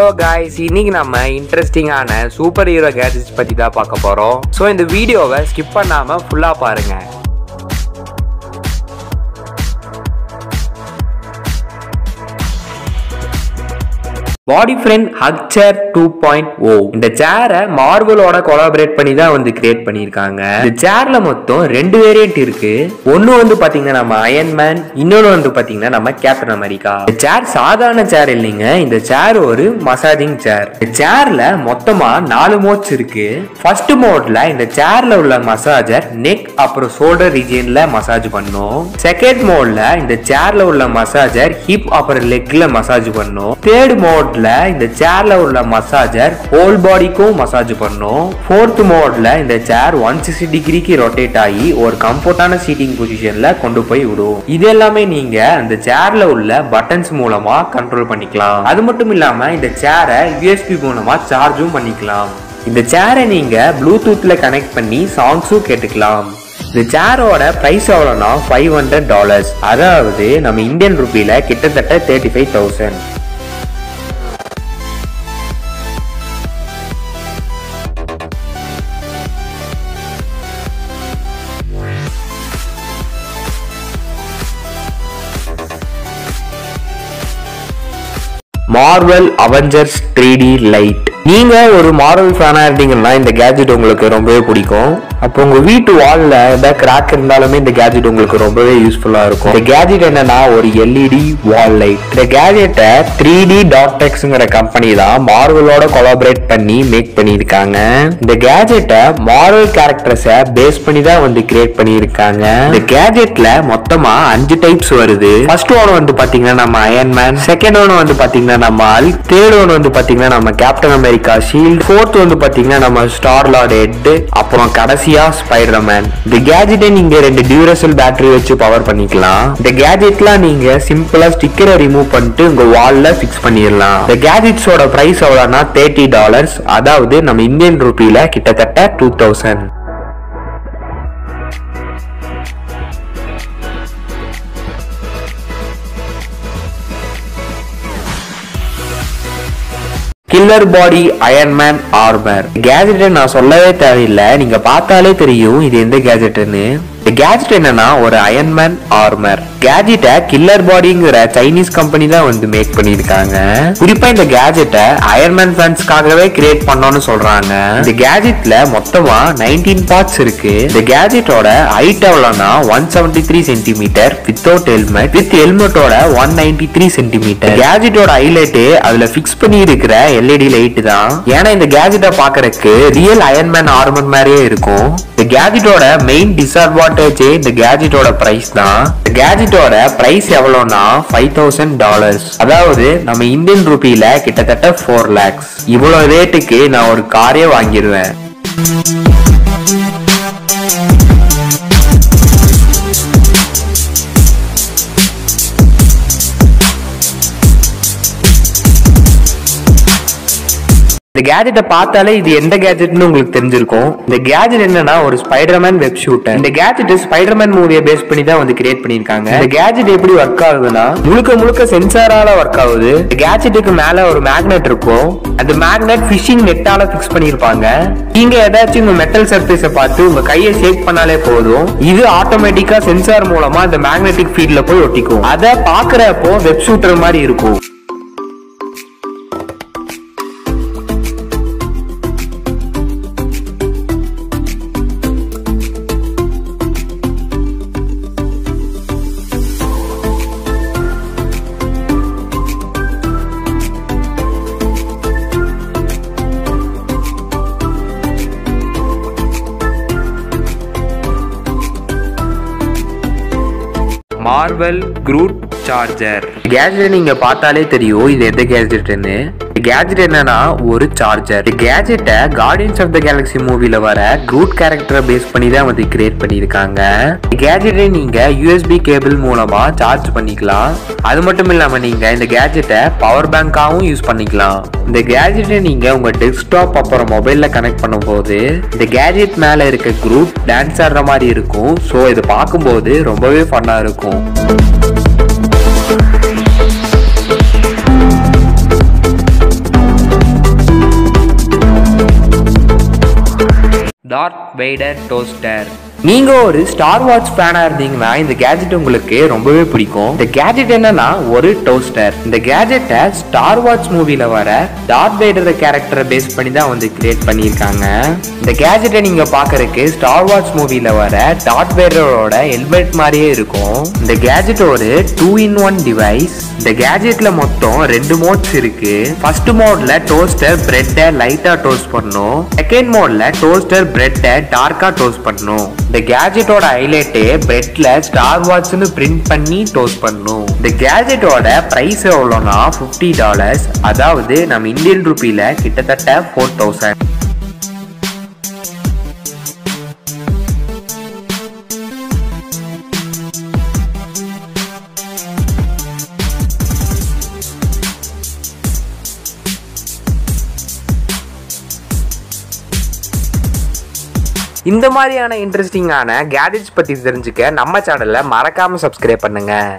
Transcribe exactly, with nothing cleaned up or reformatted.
Hello guys, இன்னைக்கு நம்ம இன்ட்ரெஸ்டிங்கான சூப்பர் ஹீரோ கேஜெட்ஸ் பத்தி தான் பார்க்க போறோம். ஸோ இந்த வீடியோவை ஸ்கிப் பண்ணாம ஃபுல்லா பாருங்க. Bodyfriend Hugchair two point oh இந்த சேரை மார்வலோட கொலாபரேட் பண்ணி தான் வந்து கிரியேட் பண்ணியிருக்காங்க. இந்த சேர்ல மொத்தம் ரெண்டு வேரியன்ட் இருக்கு. ஒன்னு வந்து பாத்தீங்கன்னா நம்ம அயன் மேன், இன்னொன்னு வந்து பாத்தீங்கன்னா நம்ம கேப்டன் அமெரிக்கா. இந்த சேர் சாதாரண சேர் இல்லைங்க, இந்த சேர் ஒரு மசாஜிங் சேர். இந்த சேர்ல மொத்தமா நாலு மோட்ஸ் இருக்கு. ஃபர்ஸ்ட் மோட்ல இந்த சேர்ல உள்ள மசாஜர் நெக் அப்புறம் ஷோல்டர் ரீஜியன்ல மசாஜ் பண்ணும். செகண்ட் மோட்ல இந்த சேர்ல உள்ள மசாஜர் ஹிப் அப்புறம் லெக்ல மசாஜ் பண்ணும். தேர்ட் மோட்ல இந்த சேர்ல உள்ள மசாஜர் ஹோல் பாடிக்கும் மசாஜ் பண்ணும். ஃபோர்த் மோட்ல இந்த சேர் நூத்தி அறுபது டிகிரிக்கு ரொட்டேட் ஆகி ஒரு கம்ஃபர்ட்டான சீட்டிங் பொசிஷன்ல கொண்டு போய் விடும். இது எல்லாமே நீங்க அந்த சேர்ல உள்ள பட்டன்ஸ் மூலமா கண்ட்ரோல் பண்ணிக்கலாம். அது மட்டும் இல்லாம இந்த சேரை யூஎஸ்பி மூலமா சார்ஜும் பண்ணிக்கலாம். இந்த சேரை நீங்க ப்ளூடூத்ல கனெக்ட் பண்ணி சாங்ஸும் கேட்டுக்கலாம். இந்த சேரோட பிரைஸ் எவ்வளோனா five hundred dollars, அதாவது நம்ம இந்தியன் ரூபியில கிட்டத்தட்ட thirty-five thousand. Marvel Avengers three D Lite. நீங்க ஒரு மார்வல் ஃபேனா இருந்தீங்கன்னா இந்த கேஜெட் உங்களுக்கு ரொம்பவே பிடிக்கும். அப்போ உங்க வீட்டு வால்ல ஏதாவது கிராக் இருந்தாலுமே இந்த கேஜெட் உங்களுக்கு ரொம்பவே யூஸ்ஃபுல்லா இருக்கும். இந்த கேஜெட் என்னன்னா ஒரு எல்இடி வால் லைட். இந்த கேஜெட்டை three D டாட் எக்ஸ்ங்கிற கம்பெனி தான் மார்வலோட கொலாபரேட் பண்ணி மேக் பண்ணியிருக்காங்க. இந்த கேஜெட்டை மார்வல் கேரக்டர்ஸை பேஸ் பண்ணி தான் வந்து கிரியேட் பண்ணியிருக்காங்க. இந்த கேஜெட்ல மொத்தமா அஞ்சு டைப்ஸ் வருது. ஃபர்ஸ்ட் ஒன் வந்து பாத்தீங்கன்னா நம்ம அயன் மேன், செகண்ட் ஒன் வந்து பாத்தீங்கன்னா நம்ம ஹல்க், தேர்ட் ஒன் வந்து பாத்தீங்கன்னா நம்ம கேப்டன் அமெரிக்கா ஷீல்ட், ஃபோர்த் வந்து பாத்தீங்கன்னா நம்ம ஸ்டார் லார்ட் ஹெட், அப்புறம் கடைசி Spider-Man. இந்த கேஜெட்டை நீங்க ரெண்டு Duracell பேட்டரி வச்சு பவர் பண்ணிக்கலாம். இந்த கேஜெட்லாம் நீங்க சிம்பிளா ஸ்டிக்கரை ரிமூவ் பண்ணிட்டு உங்க வால்ல ஃபிக்ஸ் பண்ணிடலாம். இந்த கேஜெட்ஸோட பிரைஸ் எவ்வளோனா thirty dollars, அதாவது நம்ம இந்தியன் ரூபியில கிட்டத்தட்ட two thousand. Killerbody Iron Man Armor. கேஜெட்டை நான் சொல்லவே தேவையில்லை, நீங்க பார்த்தாலே தெரியும் இது எந்த கேஜெட்னு. இந்த கேஜெட் என்னன்னா ஒரு அயன் மேன் ஆர்மர். கேஜெட்டை கில்லர் பாடிங்கிற சைனீஸ் கம்பெனி தான் வந்து மேக் பண்ணியிருக்காங்க. குறிப்பா இந்த கேஜெட்டை அயன் மேன் ஃபேன்ஸ்க்காகவே கிரியேட் பண்ணோம்னு சொல்றாங்க. இந்த கேஜெட்ல மொத்தமா nineteen பார்ட்ஸ் இருக்கு. இந்த கேஜெட்டோட ஹைட் எவ்வளோனா one seventy-three centimeter without helmet, with ஹெல்மெட்டோட one ninety-three centimeter. கேஜெட்டோட ஹைலைட்டு அதுல ஃபிக்ஸ் பண்ணி இருக்கிற எல்இடி லைட் தான். ஏன்னா இந்த கேஜெட்டை பாக்குறதுக்கு ரியல் அயன் மேன் ஆர்மர் மாதிரியே இருக்கும். இந்த கேஜெட்டோட மெயின் டிஸ்அட்வான்டேஜ் இந்த கேஜெட்டோட பிரைஸ் தான். இந்த கேஜெட்டோட பிரைஸ் எவ்வளோனா five thousand dollars, அதாவது நம்ம இந்தியன் ரூபியில கிட்டத்தட்ட four lakhs. இவ்வளவு ரேட்டுக்கு நான் ஒரு காரே வாங்கிடுவேன். இந்த கேஜெட்டை பார்த்தாலே இது எந்த கேஜெட்னு உங்களுக்கு தெரிஞ்சிருக்கும். இந்த கேஜெட் என்னன்னா ஒரு ஸ்பைடர்மேன் வெப் ஷூட்டர். இந்த கேஜெட் ஸ்பைடர்மேன் மூவியை பேஸ் பண்ணி தான் வந்து கிரியேட் பண்ணியிருக்காங்க. இந்த கேஜெட் எப்படி ஒர்க் ஆகுதுன்னா முழுக்க முழுக்க சென்சாரால ஒர்க் ஆகுது. இந்த கேஜெட்டுக்கு மேல ஒரு மேக்னெட் இருக்கும். அந்த மேக்னெட் ஃபிஷிங் நெட்டால ஃபிக்ஸ் பண்ணியிருப்பாங்க. நீங்க ஏதாச்சும் உங்க மெட்டல் சர்ஃபேஸை பார்த்து உங்க கையை ஷேக் பண்ணாலே போதும், இது ஆட்டோமேட்டிக்கா சென்சார் மூலமா அந்த மேக்னெட்டிக் ஃபீல்ட்ல போய் ஒட்டிக்கும். அதை பாக்குறப்போ வெப் ஷூட்டர் மாதிரி இருக்கும். Marvel crude charger. கேஜெட் நீங்க பார்த்தாலே தெரியும் இது எந்த கேஜெட்னு. கேஜெட் என்னன்னா ஒரு சார்ஜர். கேஜெட்டை கார்டியன்ஸ் ஆஃப் த கேலக்சி மூவில வர குரூட் கேரக்டரை பேஸ் பண்ணி தான் வந்து கிரியேட் பண்ணியிருக்காங்க. கேஜெட்டை நீங்க யூஎஸ்பி கேபிள் மூலமா சார்ஜ் பண்ணிக்கலாம். அது மட்டும் இல்லாம நீங்க இந்த கேஜெட்டை பவர் பேங்காவும் யூஸ் பண்ணிக்கலாம். இந்த கேஜெட்டை நீங்க உங்க டெஸ்க்டாப் அப்புறம் மொபைல்ல கனெக்ட் பண்ணும் போது இந்த கேஜெட் மேல இருக்க குரூப் டான்ஸ் ஆடுற மாதிரி இருக்கும். ஸோ இதை பார்க்கும்போது ரொம்பவே ஃபன்னா இருக்கும். Darth Vader toaster. நீங்க ஒரு ஸ்டார் வார்ஸ் ஃபேனா இருந்தீங்கன்னா இந்த கேஜெட் உங்களுக்கு ரொம்பவே பிடிக்கும். இந்த கேஜெட் என்னன்னா ஒரு டோஸ்டர். இந்த கேஜெட்டை ஸ்டார் வார்ஸ் மூவில வர டார்த் வேடர் கேரக்டரை பேஸ் பண்ணி தான் வந்து கிரியேட் பண்ணியிருக்காங்க. இந்த கேஜெட்டை நீங்க பாக்குறதுக்கு ஸ்டார் வார்ஸ் மூவில வர டார்த் வேடரோட ஹெல்மெட் மாதிரியே இருக்கும். இந்த கேஜெட் ஒரு டூ இன் ஒன் டிவைஸ். இந்த கேஜெட்ல மொத்தம் ரெண்டு மோட்ஸ் இருக்கு. ஃபர்ஸ்ட் மோட்ல டோஸ்டர் பிரெட்டை லைட்டா டோஸ்ட் பண்ணணும். செகண்ட் மோட்ல டோஸ்டர் பிரெட்டை டார்க்கா டோஸ்ட் பண்ணணும். இந்த கேஜெட்டோட ஹைலைட்டே பிரெட்ல ஸ்டார் வாட்ஸ்னு பிரிண்ட் பண்ணி டோஸ்ட் பண்ணும். இந்த கேஜெட்டோட பிரைஸ் எவ்வளோனா ஃபிஃப்டி டாலர்ஸ், அதாவது நம்ம இந்தியன் ரூபியில கிட்டத்தட்ட ஃபோர் தௌசண்ட். இந்த மாதிரியான இன்ட்ரெஸ்டிங்கான கேட்ஜெட்ஸ் பற்றி தெரிஞ்சுக்க நம்ம சேனலை மறக்காமல் சப்ஸ்கிரைப் பண்ணுங்கள்.